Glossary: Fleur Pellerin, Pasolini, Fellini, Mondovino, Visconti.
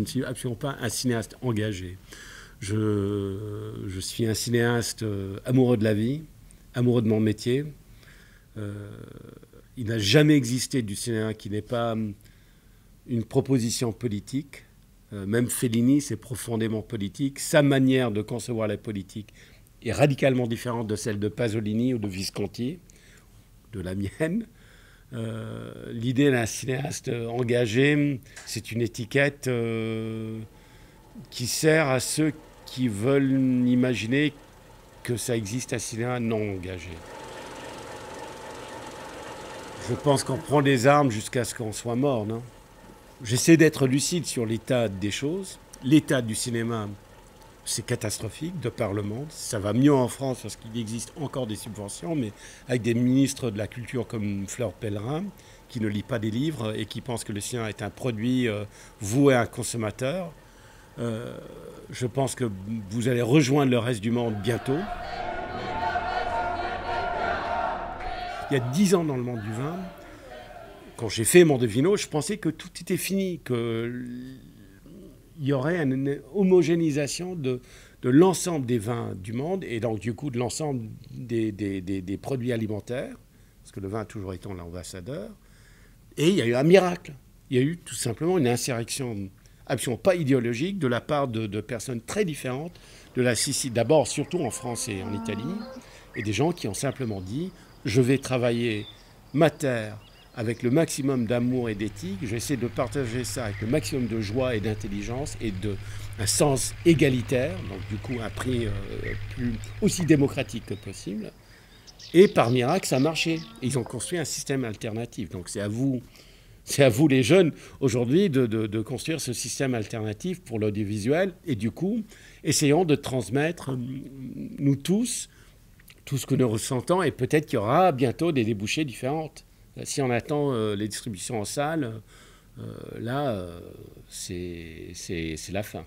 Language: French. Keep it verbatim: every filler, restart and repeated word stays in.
je ne suis absolument pas un cinéaste engagé. Je, je suis un cinéaste amoureux de la vie, amoureux de mon métier. Euh, il n'a jamais existé du cinéma qui n'est pas une proposition politique. Euh, même Fellini, c'est profondément politique. Sa manière de concevoir la politique est radicalement différente de celle de Pasolini ou de Visconti, de la mienne. Euh, l'idée d'un cinéaste engagé, c'est une étiquette euh, qui sert à ceux qui veulent imaginer que ça existe un cinéma non engagé. Je pense qu'on prend des armes jusqu'à ce qu'on soit mort, non? J'essaie d'être lucide sur l'état des choses. L'état du cinéma, c'est catastrophique de par le monde. Ça va mieux en France parce qu'il existe encore des subventions, mais avec des ministres de la culture comme Fleur Pellerin, qui ne lit pas des livres et qui pense que le cinéma est un produit euh, voué à un consommateur. Euh, je pense que vous allez rejoindre le reste du monde bientôt. Il y a dix ans dans le monde du vin, quand j'ai fait Mondovino, je pensais que tout était fini, qu'il y aurait une homogénéisation de, de l'ensemble des vins du monde et donc du coup de l'ensemble des, des, des, des produits alimentaires, parce que le vin a toujours été l'ambassadeur. Et il y a eu un miracle. Il y a eu tout simplement une insurrection absolument pas idéologique de la part de, de personnes très différentes de la Sicile, d'abord surtout en France et en Italie, et des gens qui ont simplement dit... Je vais travailler ma terre avec le maximum d'amour et d'éthique. J'essaie de partager ça avec le maximum de joie et d'intelligence et d'un sens égalitaire, donc du coup un prix euh, plus, aussi démocratique que possible. Et par miracle, ça a marché. Ils ont construit un système alternatif. Donc c'est à vous, c'est à vous les jeunes aujourd'hui de, de, de construire ce système alternatif pour l'audiovisuel. Et du coup, essayons de transmettre, nous tous, tout ce que nous ressentons, et peut-être qu'il y aura bientôt des débouchés différentes. Si on attend euh, les distributions en salle, euh, là, euh, c'est la fin.